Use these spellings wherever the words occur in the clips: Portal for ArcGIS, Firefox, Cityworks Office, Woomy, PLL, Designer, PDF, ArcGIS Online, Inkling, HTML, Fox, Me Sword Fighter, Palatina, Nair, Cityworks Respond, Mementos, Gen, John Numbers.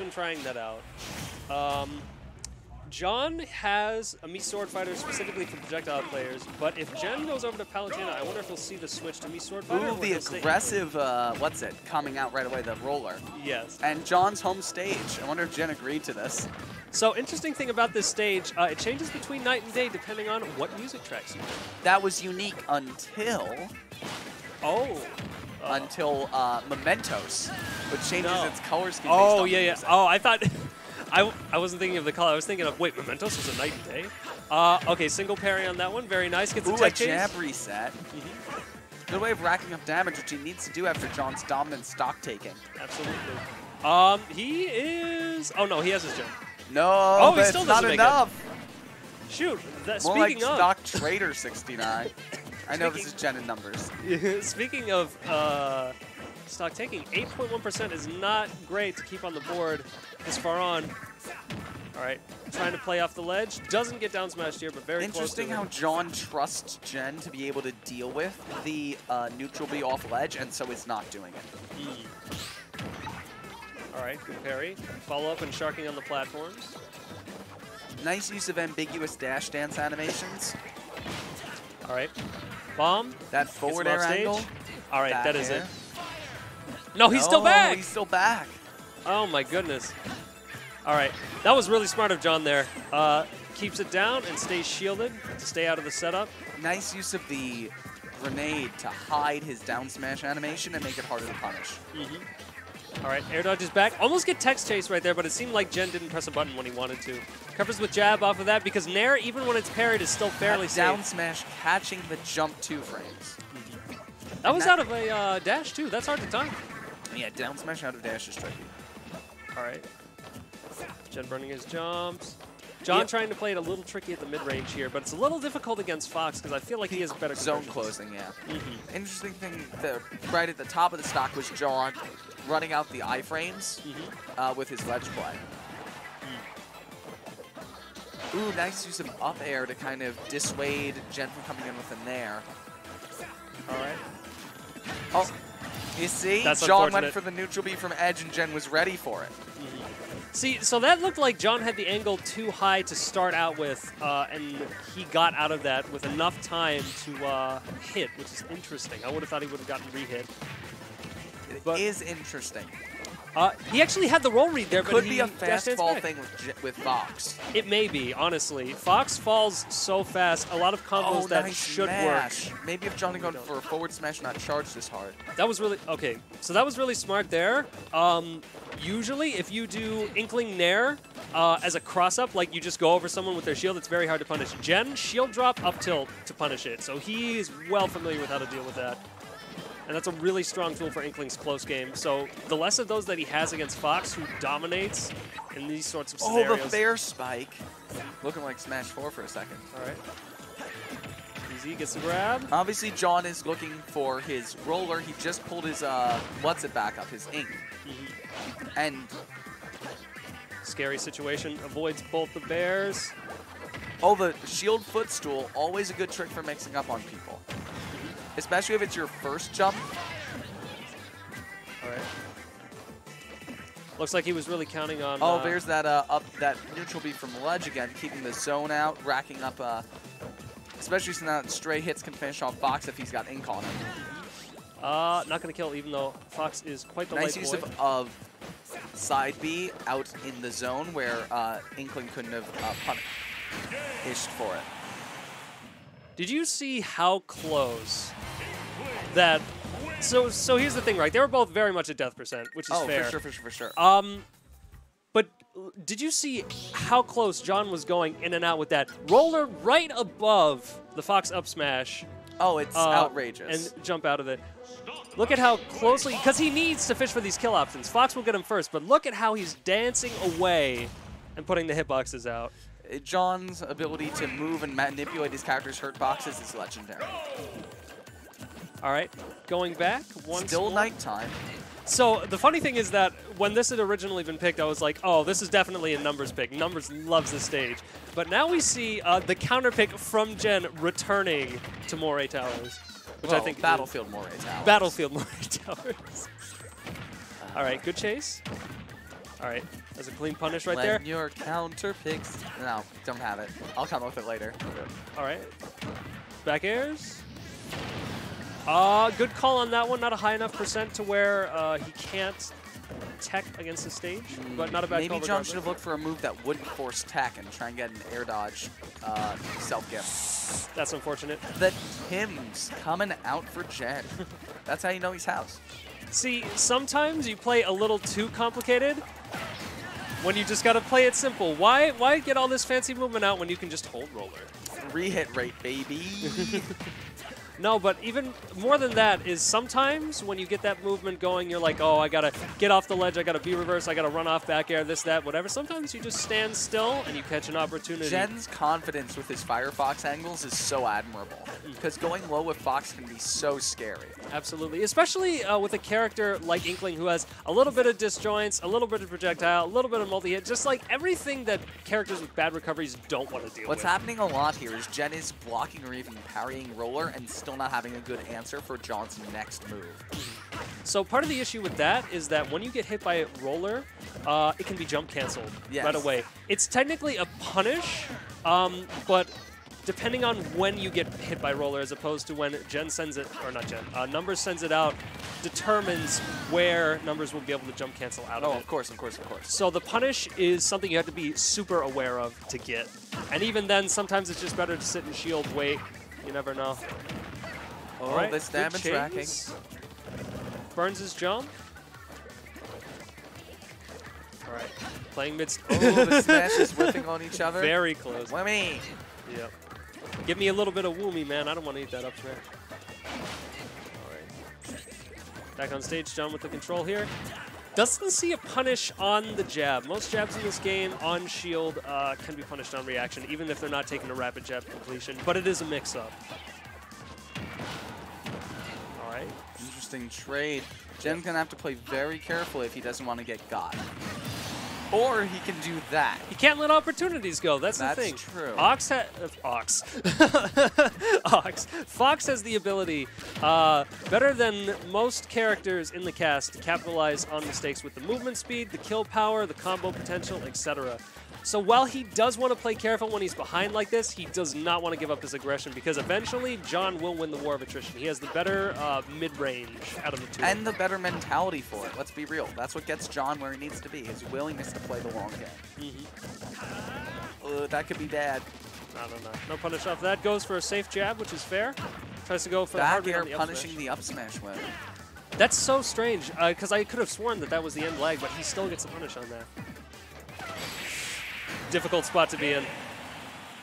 been trying that out. John has a Me Sword Fighter specifically for projectile players, but if Gen goes over to Palatina, I wonder if he'll see the switch to Me Sword Fighter. Ooh, the aggressive, what's it, coming out right away, the roller. Yes. And John's home stage. I wonder if Gen agreed to this. So, interesting thing about this stage, it changes between night and day depending on what music tracks you do. That was unique until... Oh. Until Mementos, which changes its color scheme. Oh, yeah, yeah. Oh, I thought... I wasn't thinking of the color. I was thinking of, wait, Mementos was a night and day? Okay, single parry on that one. Very nice. Gets a tech change. Ooh, a jab reset. Mm-hmm. Good way of racking up damage, which he needs to do after John's dominant stock taking. Absolutely. He is... Oh, no, he has his jab. No, oh, but he still doesn't enough. It. Shoot. That, more speaking like of... stock trader 69. I know this is Gen and Numbers. Speaking of stock taking, 8.1% is not great to keep on the board this far on. All right, trying to play off the ledge. Doesn't get down smashed here, but very interesting close to how John trusts Gen to be able to deal with the neutral B off ledge, and so it's not doing it. All right, good parry. Follow up and sharking on the platforms. Nice use of ambiguous dash dance animations. All right, bomb. That forward air angle. All right, that is it. No, he's still back. He's still back. Oh my goodness. All right, that was really smart of John there. Keeps it down and stays shielded to stay out of the setup. Nice use of the grenade to hide his down smash animation and make it harder to punish. All right, air dodge is back. Almost get text chase right there, but it seemed like Gen didn't press a button when he wanted to. Covers with jab off of that because Nair, even when it's parried, is still fairly safe. Down smash catching the jump 2 frames. That was out of a dash, too. That's hard to time. Yeah, down smash out of dash is tricky. All right. Gen burning his jumps. John trying to play it a little tricky at the mid-range here, but it's a little difficult against Fox because I feel like he has better zone closing, yeah. Interesting thing right at the top of the stock was John running out the iframes with his ledge play. Ooh, nice use of up air to kind of dissuade Gen from coming in with a nair. All right. Oh, you see? That's John went for the neutral B from edge, and Gen was ready for it. See, so that looked like John had the angle too high to start out with, and he got out of that with enough time to hit, which is interesting. I would have thought he would have gotten re-hit. It is interesting. He actually had the roll read there, but he could be a fastball thing with Fox. It may be, honestly. Fox falls so fast, a lot of combos that should work. Maybe if John had gone for a forward smash, not charged this hard. That was really, okay, so that was really smart there. Usually, if you do Inkling Nair as a cross-up, like you just go over someone with their shield, it's very hard to punish. Gen, shield drop, up tilt to punish it. So he's well familiar with how to deal with that. And that's a really strong tool for Inkling's close game. So the less of those that he has against Fox, who dominates in these sorts of scenarios. Oh, the fair spike. Looking like Smash 4 for a second. All right. Easy, gets the grab. Obviously, John is looking for his roller. He just pulled his, back up, his ink. And scary situation. Avoids both the bears. Oh, the shield footstool. Always a good trick for mixing up on people. Especially if it's your first jump. All right. Looks like he was really counting on. Oh, there's that that neutral beat from ledge again, keeping the zone out, racking up. Especially since that stray hits can finish off Fox if he's got ink on him. Not gonna kill, even though Fox is quite the light boy. Nice use of side B out in the zone where Inkling couldn't have punished for it. Did you see how close that? So here's the thing, right? They were both very much at death percent, which is fair. Oh, for sure. But did you see how close John was going in and out with that roller right above the Fox up smash? Oh, it's outrageous. And jump out of it. Look at how closely, because he needs to fish for these kill options. Fox will get him first, but look at how he's dancing away and putting the hitboxes out. John's ability to move and manipulate his character's hurt boxes is legendary. All right, going back. Still nighttime. So the funny thing is that when this had originally been picked, I was like, oh, this is definitely a Numbers pick. Numbers loves this stage. But now we see the counter pick from Gen returning to Moray Towers, which I think Battlefield Moray Towers. All right, good chase. All right, that's a clean punish right there. Your counter picks. No, don't have it. I'll come up with it later. Okay. All right. Back airs. Good call on that one. Not a high enough percent to where he can't tech against the stage, but not a bad call. Maybe John should have looked for a move that wouldn't force tech and try and get an air dodge self-gift. That's unfortunate. The Tim's coming out for Gen. That's how you know he's housed. See, sometimes you play a little too complicated when you just got to play it simple. Why get all this fancy movement out when you can just hold roller? Re-hit rate, baby. No, but even more than that is sometimes when you get that movement going, you're like, oh, I got to get off the ledge, I got to be reverse, I got to run off back air, this, that, whatever. Sometimes you just stand still and you catch an opportunity. Gen's confidence with his Firefox angles is so admirable because going low with Fox can be so scary. Absolutely, especially with a character like Inkling who has a little bit of disjoints, a little bit of projectile, a little bit of multi-hit, just like everything that characters with bad recoveries don't want to deal with. What's happening a lot here is Gen is blocking or even parrying roller and still not having a good answer for John's next move. So part of the issue with that is that when you get hit by a roller, it can be jump canceled right away. It's technically a punish, but depending on when you get hit by roller as opposed to when Gen sends it, or not Gen, Numbers sends it out, determines where Numbers will be able to jump cancel out of it. Oh, of course, of course, of course. So the punish is something you have to be super aware of to get. And even then, sometimes it's just better to sit and shield, wait, you never know. All right, this damage tracking. Burns his jump. All right, playing mid. Oh, the smash is whipping on each other. Very close. Woomy. Yep. Give me a little bit of Woomy, man. I don't want to eat that up there. All right. Back on stage, John with the control here. Doesn't see a punish on the jab. Most jabs in this game on shield can be punished on reaction, even if they're not taking a rapid jab completion. But it is a mix-up. All right. Interesting trade. Gen's going to have to play very carefully if he doesn't want to get got. Or he can do that. He can't let opportunities go. That's the thing. That's true. Fox has the ability, better than most characters in the cast, to capitalize on mistakes with the movement speed, the kill power, the combo potential, etc. So while he does want to play careful when he's behind like this, he does not want to give up his aggression because eventually John will win the war of attrition. He has the better mid-range out of the two. And the better mentality for it. Let's be real. That's what gets John where he needs to be, his willingness to play the long game. That could be bad. I don't know. No punish off that. Goes for a safe jab, which is fair. Tries to go for back air punishing the up smash win. That's so strange because I could have sworn that that was the end leg, but he still gets a punish on that. Difficult spot to be in.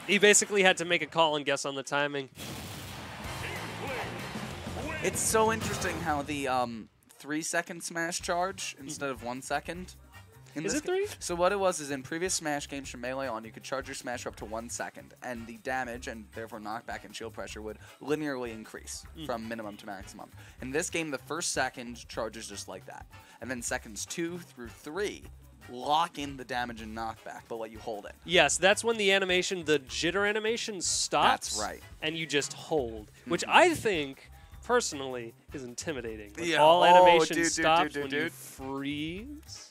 He basically had to make a call and guess on the timing. It's so interesting how the 3-second smash charge instead of 1 second. Is it 3? So what it was is in previous Smash games from Melee on, you could charge your Smash up to 1 second, and the damage and therefore knockback and shield pressure would linearly increase from minimum to maximum. In this game, the first second charges just like that, and then seconds 2 through 3 lock in the damage and knockback, but let you hold it. Yes, that's when the animation, the jitter animation stops. That's right. And you just hold, which I think, personally, is intimidaation stops when you freeze.